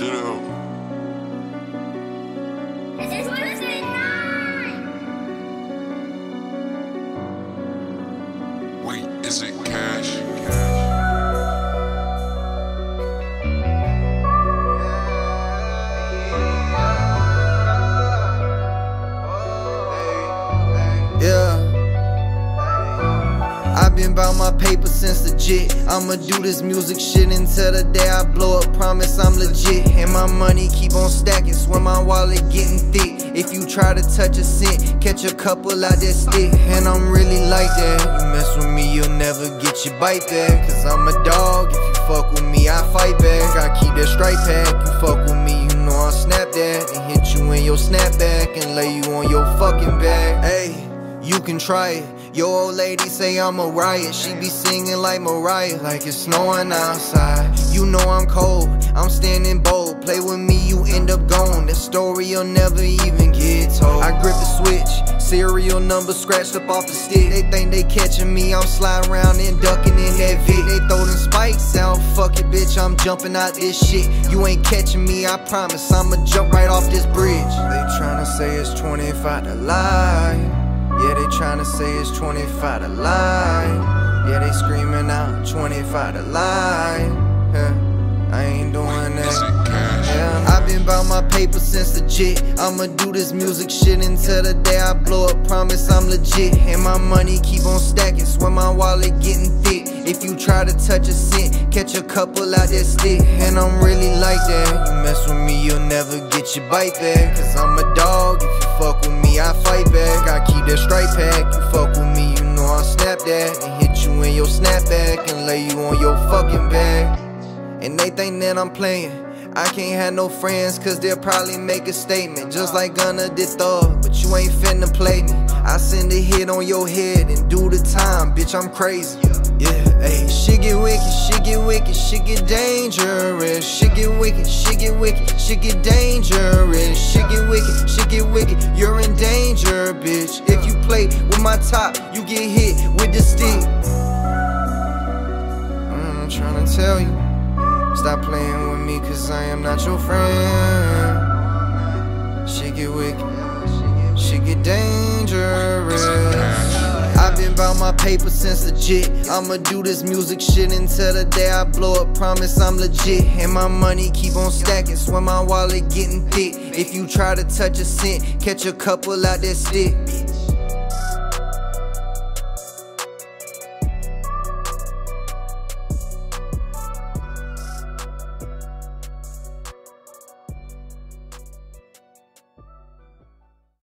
shit out. Wait, is it cash? Yeah, I've been about my paper since legit. I'ma do this music shit until the day I blow up. Promise I'm legit. And my money keep on stacking, swear my wallet getting thick. If you try to touch a cent, catch a couple out that stick. And I'm really like that. You mess with me, you'll never get your bite back. Cause I'm a dog, if you fuck with me, I fight back. I keep that straight pack. You fuck with me, you know I'll snap that. And hit you in your snapback and lay you on your fucking back. Hey, you can try it. Your old lady say I'm a riot. She be singing like Mariah, like it's snowing outside. You know I'm cold, I'm standing bold. Play with me, you end up gone. That story you'll never even get told. I grip the switch, serial number scratched up off the stick. They think they catching me, I'm sliding around and ducking in that Vic. They throw them spikes out, fuck it bitch, I'm jumping out this shit. You ain't catching me, I promise, I'ma jump right off this bridge. They tryna say it's 25 to lie. Yeah, they tryna say it's 25 to lie. Yeah, they screaming out 25 to lie. Yeah, I ain't doing that. Yeah, I've been about my paper since legit. I'ma do this music shit until the day I blow up. Promise I'm legit. And my money keep on stacking, swear my wallet getting thick. If you try to touch a cent, catch a couple out that stick. And I'm really like that. You mess with me, you'll never get your bite back. Cause I'm a dog, if you fuck with me, I fight back. I keep that straight pack. You fuck with me, you know I'll snap that. And hit you in your snapback and lay you on your fucking back. And they think that I'm playing. I can't have no friends cause they'll probably make a statement. Just like Gunna did Thug, but you ain't finna play me. I send a hit on your head and do the time, bitch, I'm crazy. Yeah, ayy, shit get wicked, shit get wicked, shit get dangerous. Shit get wicked, shit get wicked, shit get dangerous. Shit get wicked, you're in danger, bitch. If you play with my top, you get hit with the stick. I'm tryna tell you, stop playing with me cause I am not your friend. Shit get wicked, shit get dangerous. I've been about my paper since legit. I'ma do this music shit until the day I blow up. Promise I'm legit. And my money keep on stacking, swear my wallet getting thick. If you try to touch a cent, catch a couple out that stick.